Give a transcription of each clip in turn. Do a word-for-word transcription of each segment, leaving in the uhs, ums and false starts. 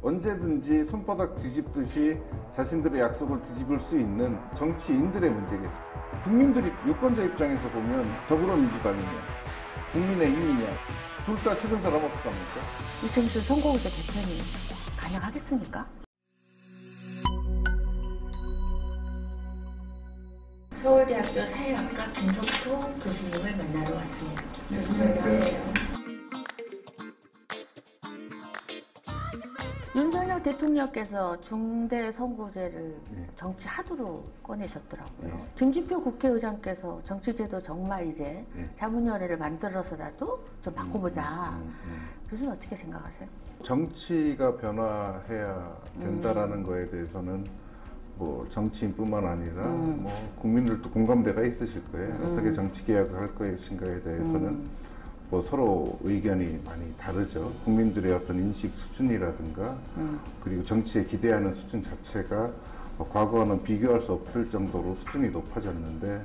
언제든지 손바닥 뒤집듯이 자신들의 약속을 뒤집을 수 있는 정치인들의 문제겠죠. 국민들이 유권자 입장에서 보면 더불어민주당이냐, 국민의힘이냐, 둘 다 싫은 사람 없답니까? 이승수 선거구제 개편이 가능하겠습니까? 서울대학교 사회학과 김석호 교수님을 만나러 왔습니다. 교수님 안녕하세요. 윤석열 대통령께서 중대 선거구제를 네. 정치 하두로 꺼내셨더라고요. 네. 김진표 국회의장께서 정치제도 정말 이제 네. 자문위원회를 만들어서라도 좀 바꿔보자. 음, 음, 음. 교수님 어떻게 생각하세요? 정치가 변화해야 된다라는 음. 거에 대해서는 뭐 정치인뿐만 아니라 음. 뭐 국민들도 공감대가 있으실 거예요. 음. 어떻게 정치 개혁을 할 것인가에 대해서는. 음. 뭐 서로 의견이 많이 다르죠. 국민들의 어떤 인식 수준이라든가 음. 그리고 정치에 기대하는 수준 자체가 과거와는 비교할 수 없을 정도로 수준이 높아졌는데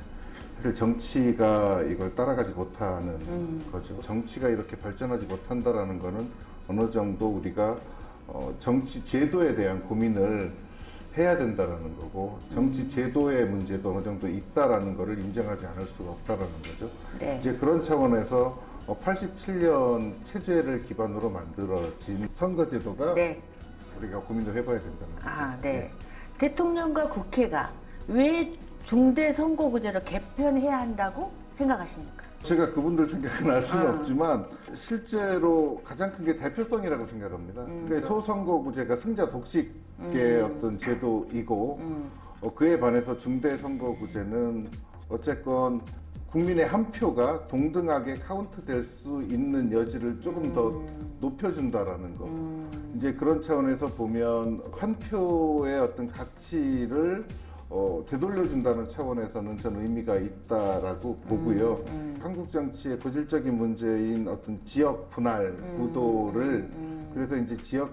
사실 정치가 이걸 따라가지 못하는 음. 거죠. 정치가 이렇게 발전하지 못한다라는 거는 어느 정도 우리가 어 정치 제도에 대한 고민을 해야 된다라는 거고 정치 제도의 문제도 어느 정도 있다라는 거를 인정하지 않을 수가 없다라는 거죠. 네. 이제 그런 차원에서 팔십칠 년 체제를 기반으로 만들어진 선거제도가 네. 우리가 고민을 해봐야 된다는 거죠. 아, 네. 네. 대통령과 국회가 왜 중대 선거구제를 개편해야 한다고 생각하십니까? 제가 그분들 생각은 알 수는 아. 없지만 실제로 가장 큰 게 대표성이라고 생각합니다. 음, 그러니까 소선거구제가 승자 독식의 음. 어떤 제도이고 음. 어, 그에 반해서 중대 선거구제는 어쨌건 국민의 한 표가 동등하게 카운트될 수 있는 여지를 조금 음. 더 높여준다라는 거. 음. 이제 그런 차원에서 보면 한 표의 어떤 가치를 어, 되돌려준다는 차원에서는 저는 의미가 있다라고 보고요. 음, 음. 한국 정치의 고질적인 문제인 어떤 지역 분할 음, 구도를 음, 음. 그래서 이제 지역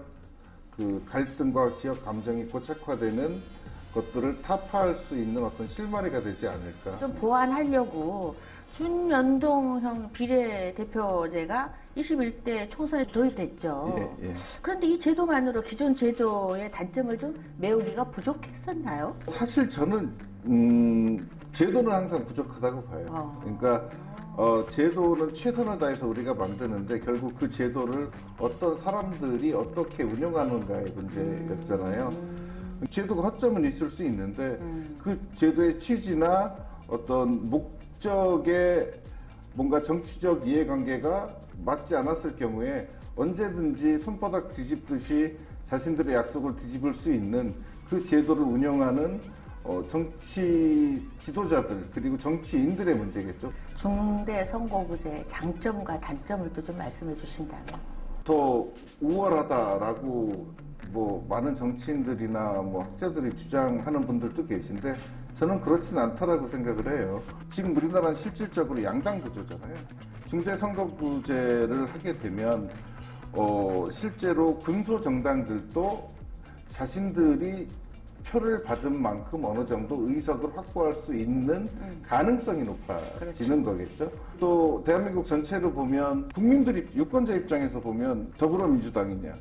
그 갈등과 지역 감정이 고착화되는 것들을 타파할 수 있는 어떤 실마리가 되지 않을까. 좀 보완하려고 준연동형 비례대표제가 이십일 대 총선에 도입됐죠. 예, 예. 그런데 이 제도만으로 기존 제도의 단점을 좀 메우기가 부족했었나요? 사실 저는 음, 제도는 항상 부족하다고 봐요. 어. 그러니까 어, 제도는 최선을 다해서 우리가 만드는데 결국 그 제도를 어떤 사람들이 어떻게 운영하는가의 문제였잖아요. 음. 제도가 허점은 있을 수 있는데 음. 그 제도의 취지나 어떤 목적의 뭔가 정치적 이해관계가 맞지 않았을 경우에 언제든지 손바닥 뒤집듯이 자신들의 약속을 뒤집을 수 있는 그 제도를 운영하는 어, 정치 지도자들 그리고 정치인들의 문제겠죠. 중대 선거구제의 장점과 단점을 또 좀 말씀해 주신다면. 더 우월하다라고 뭐 많은 정치인들이나 뭐 학자들이 주장하는 분들도 계신데 저는 그렇진 않다라고 생각을 해요. 지금 우리나라는 실질적으로 양당 구조잖아요. 중대 선거구제를 하게 되면 어 실제로 군소 정당들도 자신들이 표를 받은 만큼 어느 정도 의석을 확보할 수 있는 가능성이 높아지는 거겠죠. 또 대한민국 전체로 보면 국민들이 유권자 입장에서 보면 더불어민주당이냐,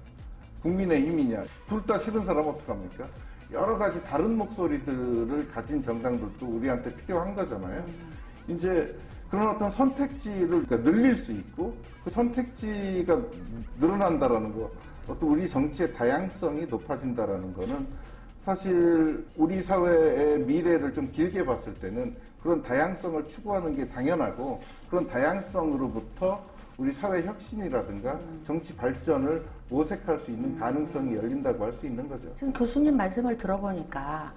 국민의힘이냐 둘 다 싫은 사람 어떡합니까? 여러 가지 다른 목소리들을 가진 정당들도 우리한테 필요한 거잖아요. 음. 이제 그런 어떤 선택지를 늘릴 수 있고 그 선택지가 늘어난다라는 거, 어떤 우리 정치의 다양성이 높아진다라는 거는 사실 우리 사회의 미래를 좀 길게 봤을 때는 그런 다양성을 추구하는 게 당연하고 그런 다양성으로부터 우리 사회 혁신이라든가 정치 발전을 모색할 수 있는 가능성이 열린다고 할 수 있는 거죠. 지금 교수님 말씀을 들어보니까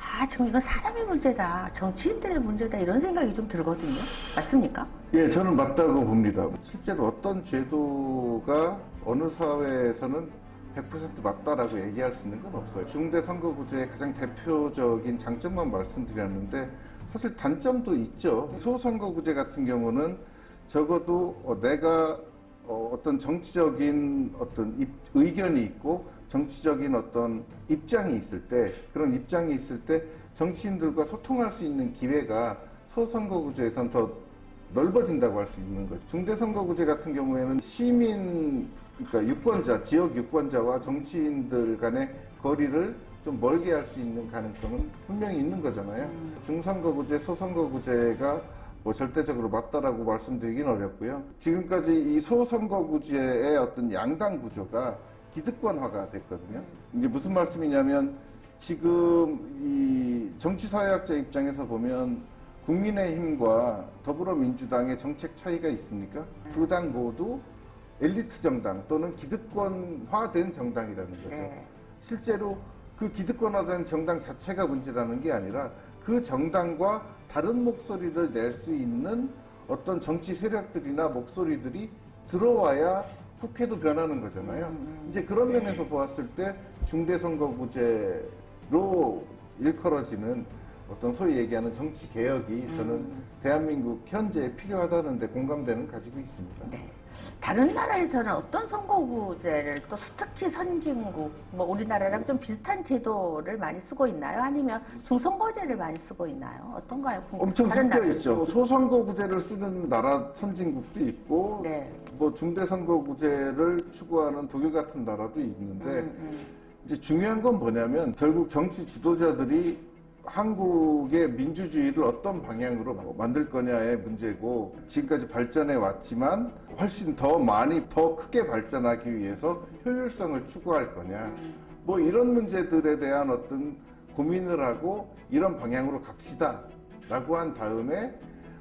아 지금 이건 사람의 문제다, 정치인들의 문제다 이런 생각이 좀 들거든요. 맞습니까? 예, 저는 맞다고 봅니다. 실제로 어떤 제도가 어느 사회에서는 백 퍼센트 맞다라고 얘기할 수 있는 건 없어요. 중대 선거구제의 가장 대표적인 장점만 말씀드렸는데 사실 단점도 있죠. 소선거구제 같은 경우는 적어도 내가 어떤 정치적인 어떤 의견이 있고 정치적인 어떤 입장이 있을 때 그런 입장이 있을 때 정치인들과 소통할 수 있는 기회가 소선거구제에선 더 넓어진다고 할 수 있는 거죠. 중대선거구제 같은 경우에는 시민 그러니까 유권자, 지역 유권자와 정치인들 간의 거리를 좀 멀게 할 수 있는 가능성은 분명히 있는 거잖아요. 음. 중선거구제, 소선거구제가 뭐 절대적으로 맞다라고 말씀드리긴 어렵고요. 지금까지 이 소선거구제의 어떤 양당 구조가 기득권화가 됐거든요. 이게 무슨 말씀이냐면 지금 이 정치사회학자 입장에서 보면 국민의힘과 더불어민주당의 정책 차이가 있습니까? 두 당 모두 엘리트 정당 또는 기득권화된 정당이라는 거죠. 네. 실제로 그 기득권화된 정당 자체가 문제라는 게 아니라 그 정당과 다른 목소리를 낼 수 있는 어떤 정치 세력들이나 목소리들이 들어와야 국회도 변하는 거잖아요. 음, 이제 그런 네. 면에서 보았을 때 중대선거구제로 일컬어지는 어떤 소위 얘기하는 정치 개혁이 저는 음. 대한민국 현재에 필요하다는 데 공감대는 가지고 있습니다. 네. 다른 나라에서는 어떤 선거구제를 또 특히 선진국, 뭐 우리나라랑 좀 비슷한 제도를 많이 쓰고 있나요? 아니면 중선거제를 많이 쓰고 있나요? 어떤가요? 엄청 섞여 있죠. 소선거구제를 쓰는 나라 선진국도 있고 네. 뭐 중대선거구제를 추구하는 독일 같은 나라도 있는데 음, 음. 이제 중요한 건 뭐냐면 결국 정치 지도자들이 한국의 민주주의를 어떤 방향으로 만들 거냐의 문제고 지금까지 발전해 왔지만 훨씬 더 많이 더 크게 발전하기 위해서 효율성을 추구할 거냐 뭐 이런 문제들에 대한 어떤 고민을 하고 이런 방향으로 갑시다 라고 한 다음에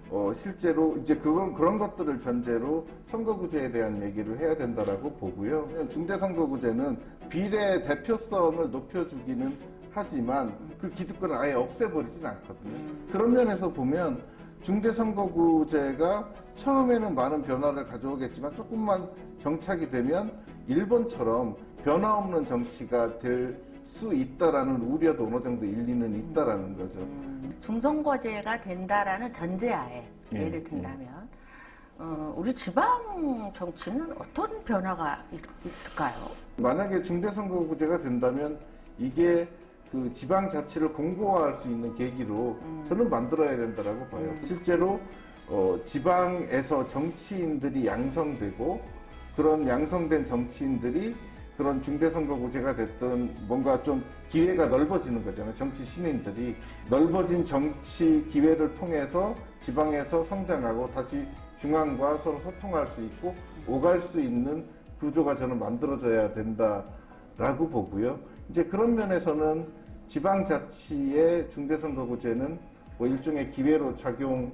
어 실제로 이제 그건 그런 것들을 전제로 선거구제에 대한 얘기를 해야 된다라고 보고요. 중대선거구제는 비례 대표성을 높여주기는 하지만 그 기득권을 아예 없애버리진 않거든요. 그런 면에서 보면 중대선거구제가 처음에는 많은 변화를 가져오겠지만 조금만 정착이 되면 일본처럼 변화 없는 정치가 될 수 있다라는 우려도 어느 정도 일리는 있다라는 거죠. 중선거제가 된다라는 전제하에 예, 예를 든다면 예. 어, 우리 지방 정치는 어떤 변화가 있을까요? 만약에 중대선거구제가 된다면 이게 그 지방 자치를 공고화할 수 있는 계기로 음. 저는 만들어야 된다라고 봐요. 음. 실제로 어, 지방에서 정치인들이 양성되고 그런 양성된 정치인들이 그런 중대선거구제가 됐던 뭔가 좀 기회가 넓어지는 거잖아요. 정치 신인들이 넓어진 정치 기회를 통해서 지방에서 성장하고 다시 중앙과 서로 소통할 수 있고 오갈 수 있는 구조가 저는 만들어져야 된다라고 보고요. 이제 그런 면에서는 지방자치의 중대선거구제는 뭐 일종의 기회로 작용하도록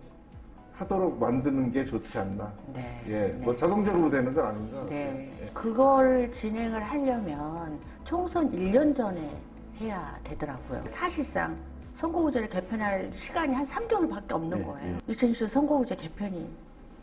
만드는 게 좋지 않나. 네. 예. 네. 뭐 자동적으로 되는 건 아닌가. 네. 예. 그걸 진행을 하려면 총선 일 년 전에 해야 되더라고요. 사실상 선거구제를 개편할 시간이 한 삼 개월밖에 없는 네. 거예요. 네. 이천이십 년 선거구제 개편이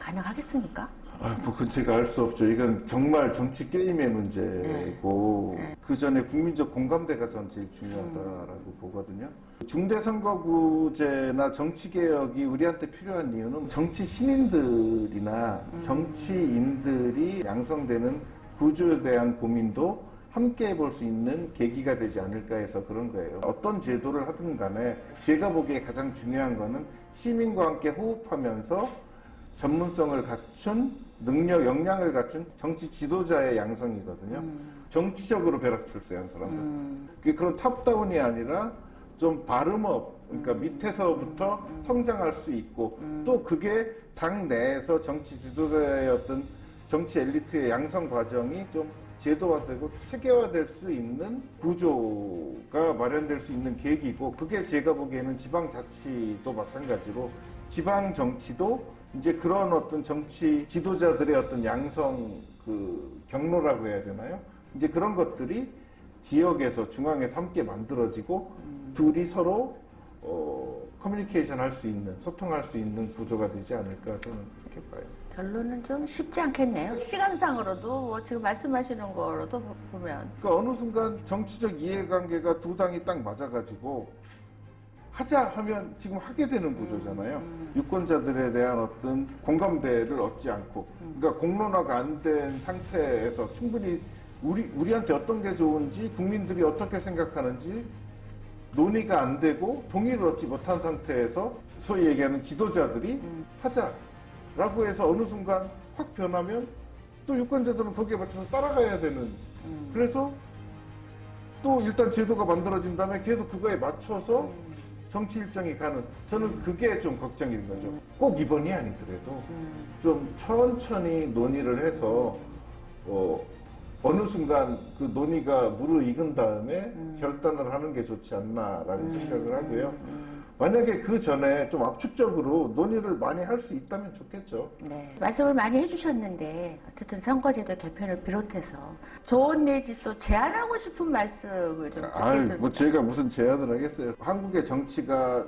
가능하겠습니까? 아, 뭐 그건 제가 알 수 없죠. 이건 정말 정치 게임의 문제고 네. 네. 그 전에 국민적 공감대가 전 제일 중요하다라고 음. 보거든요. 중대선거구제나 정치개혁이 우리한테 필요한 이유는 정치 신인들이나 음. 정치인들이 양성되는 구조에 대한 고민도 함께 해볼 수 있는 계기가 되지 않을까 해서 그런 거예요. 어떤 제도를 하든 간에 제가 보기에 가장 중요한 거는 시민과 함께 호흡하면서 전문성을 갖춘 능력, 역량을 갖춘 정치 지도자의 양성이거든요. 음. 정치적으로 벼락 출세한 사람들. 음. 그런 탑다운이 아니라 좀 발음업, 그러니까 음. 밑에서부터 음. 성장할 수 있고 음. 또 그게 당 내에서 정치 지도자의 어떤 정치 엘리트의 양성 과정이 좀 제도화되고 체계화될 수 있는 구조가 마련될 수 있는 계기고 그게 제가 보기에는 지방자치도 마찬가지로 지방정치도 이제 그런 어떤 정치 지도자들의 어떤 양성 그 경로라고 해야 되나요? 이제 그런 것들이 지역에서 중앙에서 함께 만들어지고 음. 둘이 서로 어, 커뮤니케이션 할 수 있는, 소통할 수 있는 구조가 되지 않을까 저는 그렇게 봐요. 결론은 좀 쉽지 않겠네요. 시간상으로도 뭐 지금 말씀하시는 거로도 보면. 그러니까 어느 순간 정치적 이해관계가 두 당이 딱 맞아가지고 하자 하면 지금 하게 되는 구조잖아요. 음. 유권자들에 대한 어떤 공감대를 얻지 않고 음. 그러니까 공론화가 안 된 상태에서 충분히 우리, 우리한테 어떤 게 좋은지 국민들이 어떻게 생각하는지 논의가 안 되고 동의를 얻지 못한 상태에서 소위 얘기하는 지도자들이 음. 하자라고 해서 어느 순간 확 변하면 또 유권자들은 거기에 맞춰서 따라가야 되는. 음. 그래서 또 일단 제도가 만들어진 다음에 계속 그거에 맞춰서 음. 정치 일정이 가는, 저는 그게 좀 걱정인 거죠. 음. 꼭 이번이 아니더라도 음. 좀 천천히 논의를 해서 어, 어느 순간 그 논의가 무르익은 다음에 음. 결단을 하는 게 좋지 않나라는 음. 생각을 하고요. 음. 만약에 그 전에 좀 압축적으로 논의를 많이 할 수 있다면 좋겠죠. 네. 말씀을 많이 해주셨는데 어쨌든 선거제도 개편을 비롯해서 조언 내지 또 제안하고 싶은 말씀을 좀 듣겠습니다. 뭐 제가 무슨 제안을 하겠어요. 한국의 정치가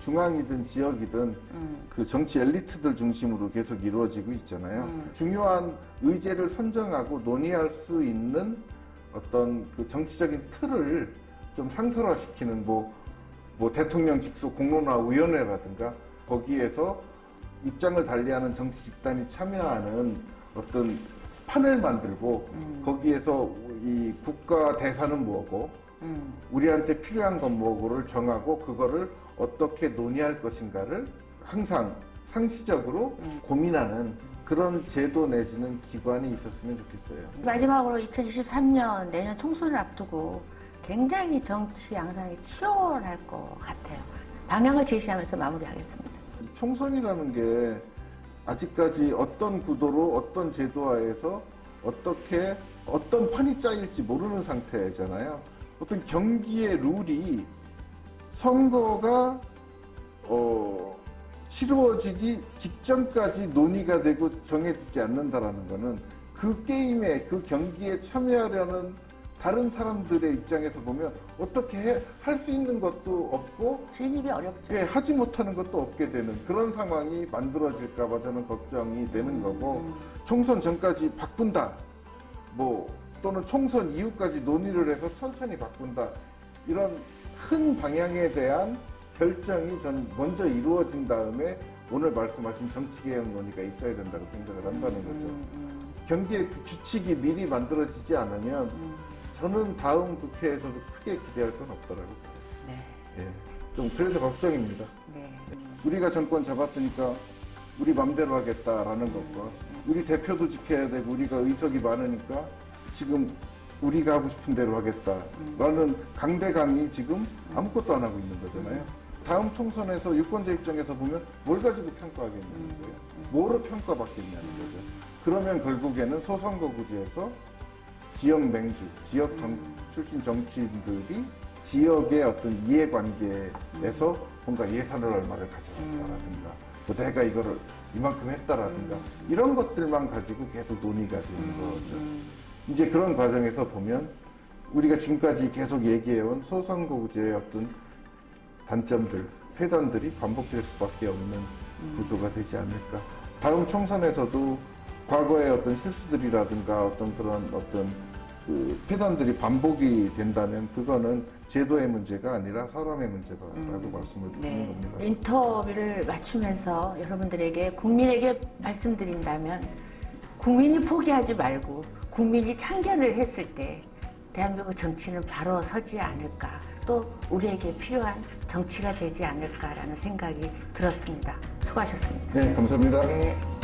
중앙이든 지역이든 음. 그 정치 엘리트들 중심으로 계속 이루어지고 있잖아요. 음. 중요한 의제를 선정하고 논의할 수 있는 어떤 그 정치적인 틀을 좀 상설화시키는 뭐, 뭐 대통령 직속 공론화위원회라든가 거기에서 입장을 달리하는 정치 집단이 참여하는 어떤 판을 만들고 음. 거기에서 이 국가 대사는 뭐고 음. 우리한테 필요한 건 뭐고를 정하고 그거를 어떻게 논의할 것인가를 항상 상시적으로 음. 고민하는 그런 제도 내지는 기관이 있었으면 좋겠어요. 마지막으로 이천이십삼 년 내년 총선을 앞두고 굉장히 정치 양상이 치열할 것 같아요. 방향을 제시하면서 마무리하겠습니다. 총선이라는 게 아직까지 어떤 구도로 어떤 제도하에서 어떻게 어떤 판이 짜일지 모르는 상태잖아요. 어떤 경기의 룰이 선거가 어, 치루어지기 직전까지 논의가 되고 정해지지 않는다라는 거는 그 게임에, 그 경기에 참여하려는 다른 사람들의 입장에서 보면 어떻게 할 수 있는 것도 없고 진입이 어렵죠. 예, 하지 못하는 것도 없게 되는 그런 상황이 만들어질까 봐 저는 걱정이 되는 음. 거고, 총선 전까지 바꾼다, 뭐 또는 총선 이후까지 논의를 해서 천천히 바꾼다, 이런 큰 방향에 대한 결정이 저는 먼저 이루어진 다음에 오늘 말씀하신 정치개혁 논의가 있어야 된다고 생각을 한다는 거죠. 음, 음. 경기의 규칙이 미리 만들어지지 않으면 음. 저는 다음 국회에서도 크게 기대할 건 없더라고요. 네. 예. 좀 그래서 걱정입니다. 네. 우리가 정권 잡았으니까 우리 맘대로 하겠다라는 음, 것과 우리 대표도 지켜야 되고 우리가 의석이 많으니까 지금 우리가 하고 싶은 대로 하겠다라는 음. 강대강이 지금 아무것도 안 하고 있는 거잖아요. 음. 다음 총선에서 유권자 입장에서 보면 뭘 가지고 평가하겠냐는 음. 거예요. 뭐로 평가받겠냐는 음. 거죠. 그러면 결국에는 소선거구제에서 지역 맹주, 지역 정, 음. 출신 정치인들이 지역의 어떤 이해관계에서 음. 뭔가 예산을 얼마를 가져갔다라든가 뭐 내가 이거를 이만큼 했다라든가 음. 이런 것들만 가지고 계속 논의가 되는 음. 거죠. 이제 그런 과정에서 보면 우리가 지금까지 계속 얘기해온 소선거구제의 어떤 단점들, 폐단들이 반복될 수밖에 없는 구조가 되지 않을까. 다음 총선에서도 과거의 어떤 실수들이라든가 어떤 그런 어떤 그 폐단들이 반복이 된다면 그거는 제도의 문제가 아니라 사람의 문제다라고 음, 말씀을 드리는 네. 겁니다. 인터뷰를 맞추면서 여러분들에게, 국민에게 말씀드린다면, 국민이 포기하지 말고 국민이 참견을 했을 때 대한민국 정치는 바로 서지 않을까, 또 우리에게 필요한 정치가 되지 않을까라는 생각이 들었습니다. 수고하셨습니다. 네, 감사합니다. 네.